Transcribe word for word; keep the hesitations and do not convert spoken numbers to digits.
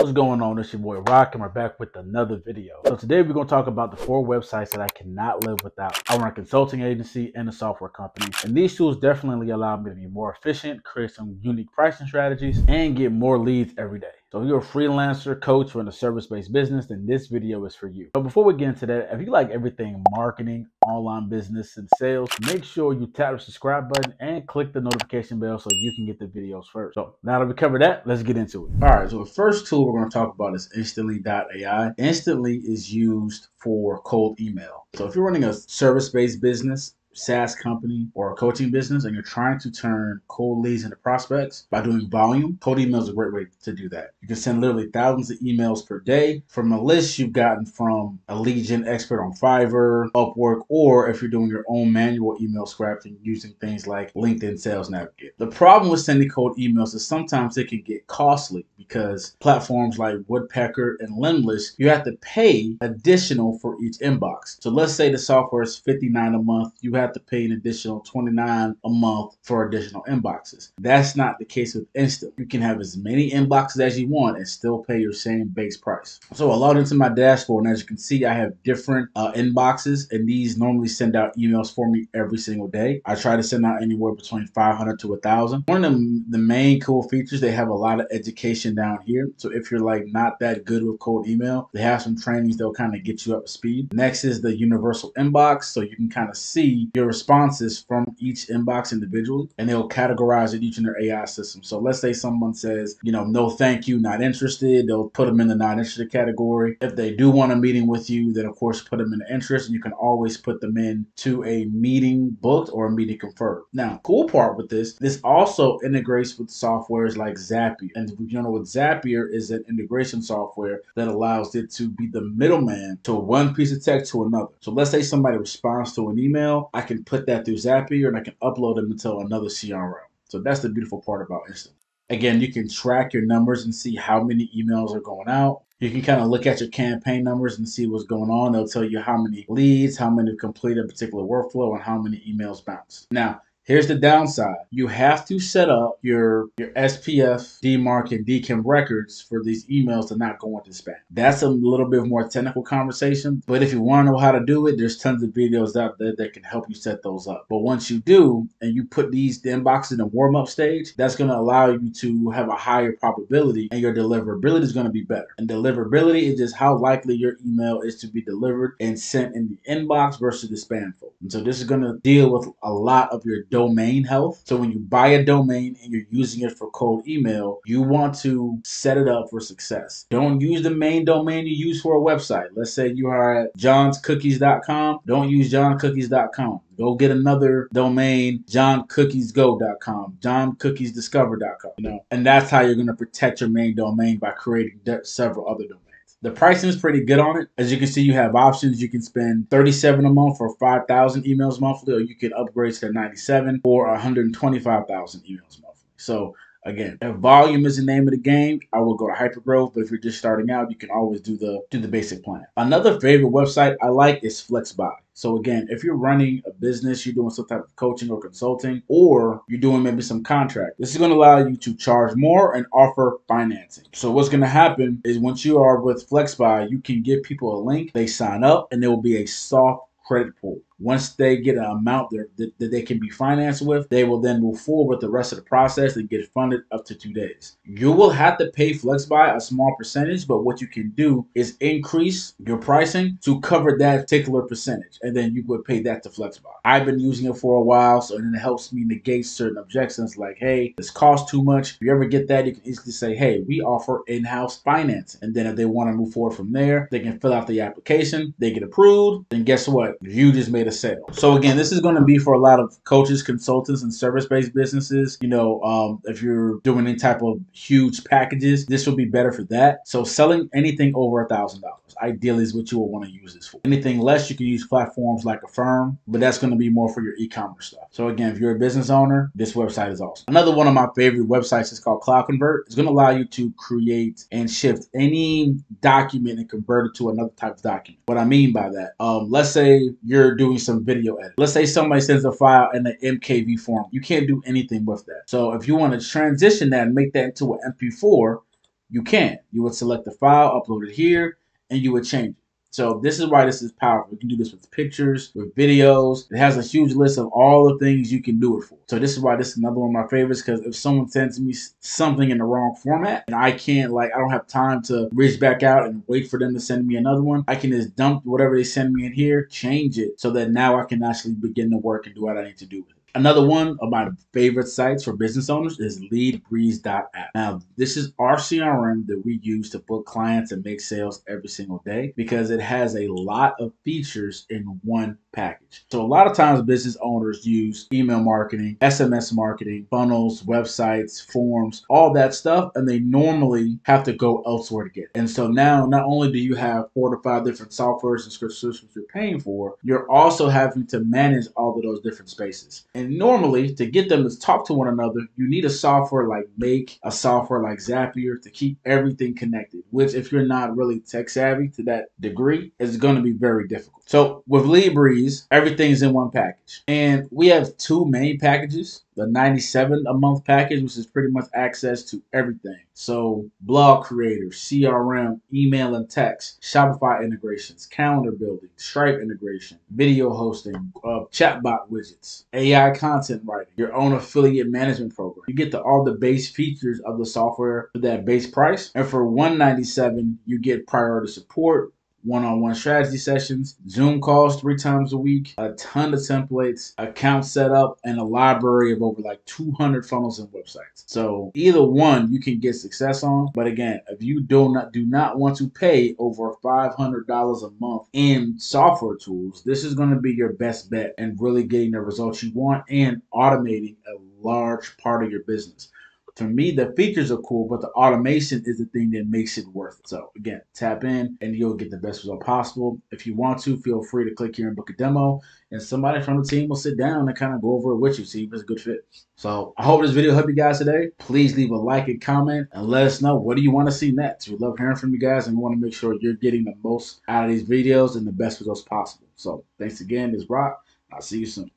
What's going on? It's your boy Rock, and we're back with another video. So today we're going to talk about the four websites that I cannot live without. I run a consulting agency and a software company, and these tools definitely allow me to be more efficient, create some unique pricing strategies, and get more leads every day. So if you're a freelancer, coach, or in a service-based business, then this video is for you. But before we get into that, if you like everything marketing, online business, and sales, make sure you tap the subscribe button and click the notification bell so you can get the videos first. So now that we covered that, let's get into it. All right, so the first tool we're going to talk about is Instantly dot A I. Instantly is used for cold email. So if you're running a service-based business, SaaS company, or a coaching business, and you're trying to turn cold leads into prospects by doing volume, cold email is a great way to do that. You can send literally thousands of emails per day from a list you've gotten from a lead gen expert on Fiverr, Upwork, or if you're doing your own manual email scrapping using things like LinkedIn Sales Navigator. The problem with sending cold emails is sometimes it can get costly because platforms like Woodpecker and Lemlist, you have to pay additional for each inbox. So let's say the software is fifty-nine dollars a month, you have have to pay an additional twenty-nine dollars a month for additional inboxes. That's not the case with Instant. You can have as many inboxes as you want and still pay your same base price. So I logged into my dashboard, and as you can see, I have different uh, inboxes, and these normally send out emails for me every single day. I try to send out anywhere between five hundred to one thousand. One of the, the main cool features, they have a lot of education down here. So if you're like not that good with cold email, they have some trainings that'll kind of get you up to speed. Next is the universal inbox, so you can kind of see your responses from each inbox individually, and they'll categorize it each in their A I system. So let's say someone says, you know, no thank you, not interested, they'll put them in the not interested category. If they do want a meeting with you, then of course put them in the interest, and you can always put them in to a meeting booked or a meeting confirmed. Now, cool part with this, this also integrates with softwares like Zapier. And you know, with Zapier is an integration software that allows it to be the middleman to one piece of tech to another. So let's say somebody responds to an email, I can put that through Zapier and I can upload them into another C R M. So that's the beautiful part about Instant. Again, you can track your numbers and see how many emails are going out. You can kind of look at your campaign numbers and see what's going on. They'll tell you how many leads, how many complete a particular workflow, and how many emails bounced. Now, here's the downside. You have to set up your, your S P F, D MARC, and D CAM records for these emails to not go into spam. That's a little bit more technical conversation, but if you want to know how to do it, there's tons of videos out there that can help you set those up. But once you do, and you put these the inboxes in the warm-up stage, that's going to allow you to have a higher probability, and your deliverability is going to be better. And deliverability is just how likely your email is to be delivered and sent in the inbox versus the spam folder. And so this is going to deal with a lot of your domain health. So when you buy a domain and you're using it for cold email, you want to set it up for success. Don't use the main domain you use for a website. Let's say you are at johns cookies dot com. Don't use john cookies dot com. Go get another domain, john cookies go dot com, john cookies discover dot com, you know, and that's how you're going to protect your main domain by creating several other domains. The pricing is pretty good on it. As you can see, you have options. You can spend thirty-seven dollars a month for five thousand emails monthly, or you can upgrade to ninety-seven dollars or one hundred twenty-five thousand emails monthly. So again, if volume is the name of the game, I will go to hypergrowth, but if you're just starting out, you can always do the do the basic plan. Another favorite website I like is FlexxBuy. So again, if you're running a business, you're doing some type of coaching or consulting, or you're doing maybe some contract, this is going to allow you to charge more and offer financing. So what's going to happen is once you are with FlexxBuy, you can give people a link, they sign up, and there will be a soft credit pool. Once they get an amount that, that they can be financed with, they will then move forward with the rest of the process and get funded up to two days. You will have to pay FlexxBuy a small percentage, but what you can do is increase your pricing to cover that particular percentage, and then you would pay that to FlexxBuy. I've been using it for a while, so it helps me negate certain objections like, hey, this costs too much. If you ever get that, you can easily say, hey, we offer in-house financing. And then if they want to move forward from there, they can fill out the application, they get approved, then guess what? You just made a sale. So again, this is going to be for a lot of coaches, consultants, and service-based businesses. You know, um, if you're doing any type of huge packages, this will be better for that. So selling anything over a thousand dollars ideally is what you will want to use this for. Anything less, you can use platforms like Affirm, but that's going to be more for your e-commerce stuff. So again, if you're a business owner, this website is awesome. Another one of my favorite websites is called CloudConvert. It's going to allow you to create and shift any document and convert it to another type of document. What I mean by that, um, let's say you're doing some video edit. Let's say somebody sends a file in an M K V form. You can't do anything with that. So if you want to transition that and make that into an M P four, you can. You would select the file, upload it here, and you would change it. So this is why this is powerful. You can do this with pictures, with videos. It has a huge list of all the things you can do it for. So this is why this is another one of my favorites, because if someone sends me something in the wrong format and I can't, like, I don't have time to reach back out and wait for them to send me another one, I can just dump whatever they send me in here, change it so that now I can actually begin the work and do what I need to do with it. Another one of my favorite sites for business owners is Lead Breeze dot app. Now, this is our C R M that we use to book clients and make sales every single day, because it has a lot of features in one package. So a lot of times business owners use email marketing, S M S marketing, funnels, websites, forms, all that stuff, and they normally have to go elsewhere to get it. And so now not only do you have four to five different softwares and subscriptions you're paying for, you're also having to manage all of those different spaces. And normally, to get them to talk to one another, you need a software like Make, a software like Zapier to keep everything connected, which if you're not really tech savvy to that degree, is going to be very difficult. So with LeadBreeze, everything's in one package. And we have two main packages. The ninety-seven a month package, which is pretty much access to everything. So blog creators, C R M, email and text, Shopify integrations, calendar building, Stripe integration, video hosting, uh, chatbot widgets, A I content writing, your own affiliate management program. You get the, all the base features of the software for that base price. And for one ninety-seven, you get priority support, one-on-one strategy sessions, Zoom calls three times a week, a ton of templates, account setup, and a library of over like two hundred funnels and websites. So either one you can get success on. But again, if you do not do not want to pay over five hundred dollars a month in software tools, this is going to be your best bet and really getting the results you want and automating a large part of your business. For me, the features are cool, but the automation is the thing that makes it worth it. So again, tap in and you'll get the best result possible. If you want to, feel free to click here and book a demo, and somebody from the team will sit down and kind of go over it with you, see if it's a good fit. So I hope this video helped you guys today. Please leave a like and comment and let us know, what do you want to see next? We love hearing from you guys, and we want to make sure you're getting the most out of these videos and the best results possible. So thanks again. This is Rock. I'll see you soon.